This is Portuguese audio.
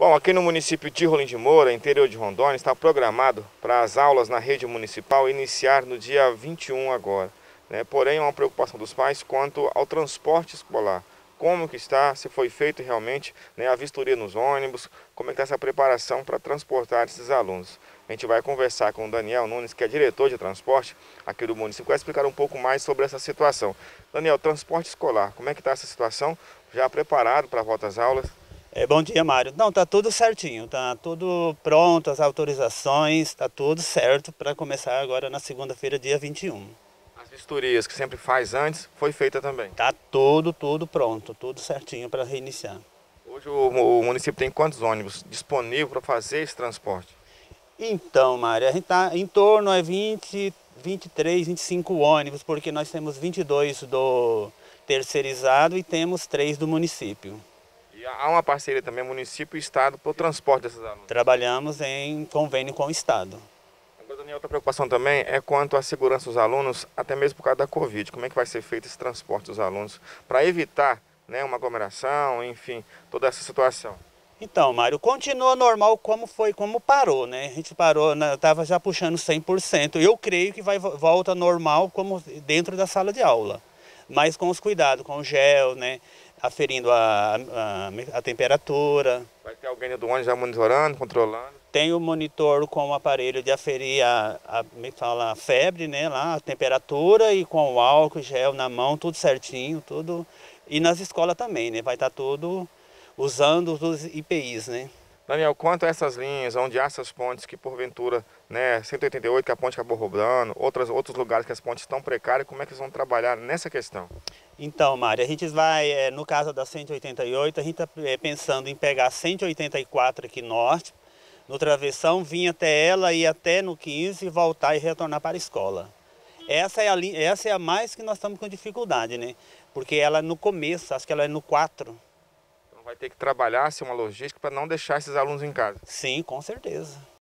Bom, aqui no município de Rolim de Moura, interior de Rondônia, está programado para as aulas na rede municipal iniciar no dia 21 agora. Né? Porém, há uma preocupação dos pais quanto ao transporte escolar. Como que está, se foi feito realmente, né, a vistoria nos ônibus, como é que está essa preparação para transportar esses alunos. A gente vai conversar com o Daniel Nunes, que é diretor de transporte aqui do município, vai explicar um pouco mais sobre essa situação. Daniel, transporte escolar, como é que está essa situação? Já preparado para a volta às aulas? Bom dia, Mário. Não, está tudo certinho, está tudo pronto, as autorizações, está tudo certo para começar agora na segunda-feira, dia 21. Vistorias que sempre faz antes, foi feita também? Está tudo pronto, tudo certinho para reiniciar. Hoje o município tem quantos ônibus disponíveis para fazer esse transporte? Então, Mário, a gente está em torno de 20, 23, 25 ônibus, porque nós temos 22 do terceirizado e temos 3 do município. E há uma parceria também, município e estado, para o transporte dessas alunas? Trabalhamos em convênio com o estado. Daniel, outra preocupação também é quanto à segurança dos alunos, até mesmo por causa da Covid. Como é que vai ser feito esse transporte dos alunos para evitar, né, uma aglomeração, enfim, toda essa situação? Então, Mário, continua normal como foi, como parou, né? A gente parou, estava já puxando 100%. Eu creio que volta normal como dentro da sala de aula, mas com os cuidados, com o gel, né? Aferindo a temperatura. Vai ter alguém do ônibus já monitorando, controlando? Tem o monitor com o aparelho de aferir a febre, né, lá, a temperatura, e com o álcool, gel na mão, tudo certinho, tudo. E nas escolas também, né, vai estar tudo usando os IPIs, né. Daniel, quanto a essas linhas, onde há essas pontes que porventura, né, 188 que a ponte acabou roubando, outros lugares que as pontes estão precárias, como é que eles vão trabalhar nessa questão? Então, Mário, a gente vai, no caso da 188, a gente está pensando em pegar 184 aqui norte, no travessão, vir até ela, ir até no 15, voltar e retornar para a escola. Essa é a mais que nós estamos com dificuldade, né? Porque ela é no começo, acho que ela é no 4. Então vai ter que trabalhar, ser uma logística para não deixar esses alunos em casa. Sim, com certeza.